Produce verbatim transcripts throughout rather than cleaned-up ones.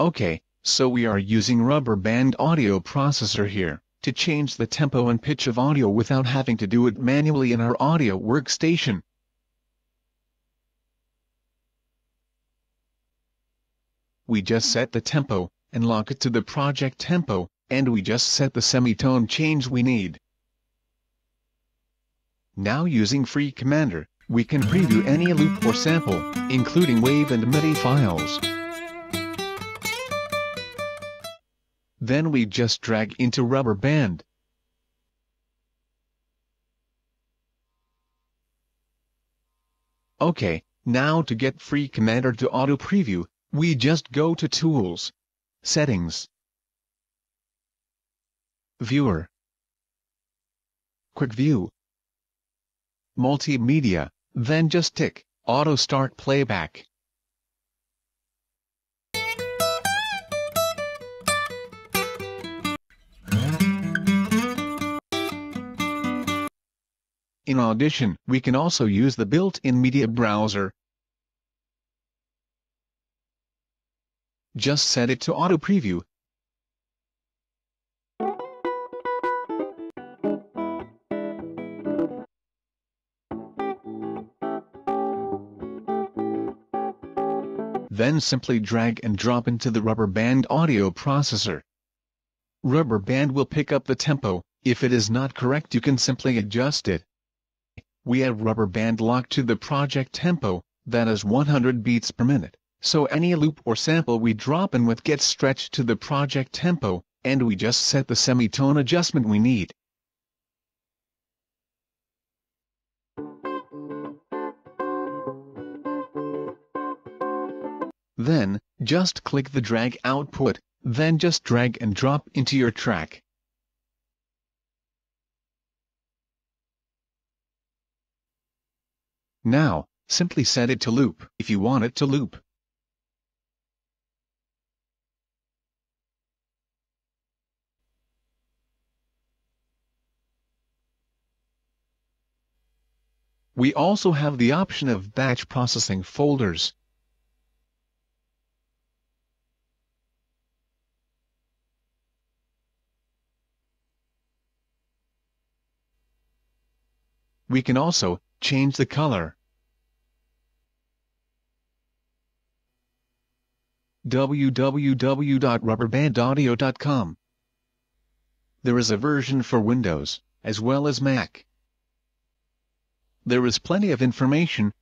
Okay, so we are using Rubber Band Audio Processor here, to change the tempo and pitch of audio without having to do it manually in our audio workstation. We just set the tempo, and lock it to the project tempo, and we just set the semitone change we need. Now using Free Commander, we can preview any loop or sample, including WAV and MIDI files. Then we just drag into Rubber Band. Okay, now to get Free Commander to auto preview, we just go to Tools, Settings, Viewer, Quick View, Multimedia, then just tick Auto Start Playback. In Audition, we can also use the built-in media browser. Just set it to auto preview. Then simply drag and drop into the Rubber Band Audio Processor. Rubber Band will pick up the tempo. If it is not correct, you can simply adjust it. We have Rubber Band locked to the project tempo, that is one hundred beats per minute, so any loop or sample we drop in with gets stretched to the project tempo, and we just set the semitone adjustment we need. Then, just click the drag output, then just drag and drop into your track. Now, simply set it to loop if you want it to loop. We also have the option of batch processing folders. We can also change the color. w w w dot rubber band audio dot com. There is a version for Windows, as well as Mac. There is plenty of information,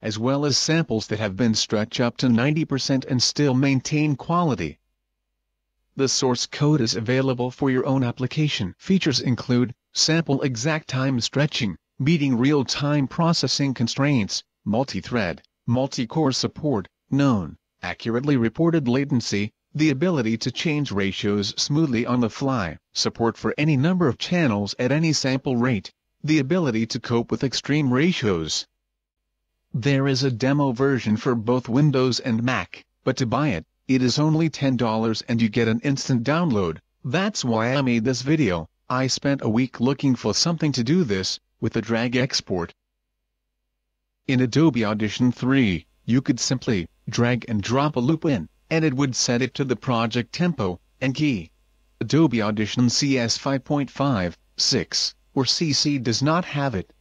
as well as samples that have been stretched up to ninety percent and still maintain quality. The source code is available for your own application. Features include sample exact time stretching, meeting real-time processing constraints, multi-thread, multi-core support, known, accurately reported latency, the ability to change ratios smoothly on the fly, support for any number of channels at any sample rate, the ability to cope with extreme ratios. There is a demo version for both Windows and Mac, but to buy it, it is only ten dollars and you get an instant download. That's why I made this video. I spent a week looking for something to do this, with the drag export. In Adobe Audition three, you could simply drag and drop a loop in, and it would set it to the project tempo and key. Adobe Audition C S five point five, six, or C C does not have it.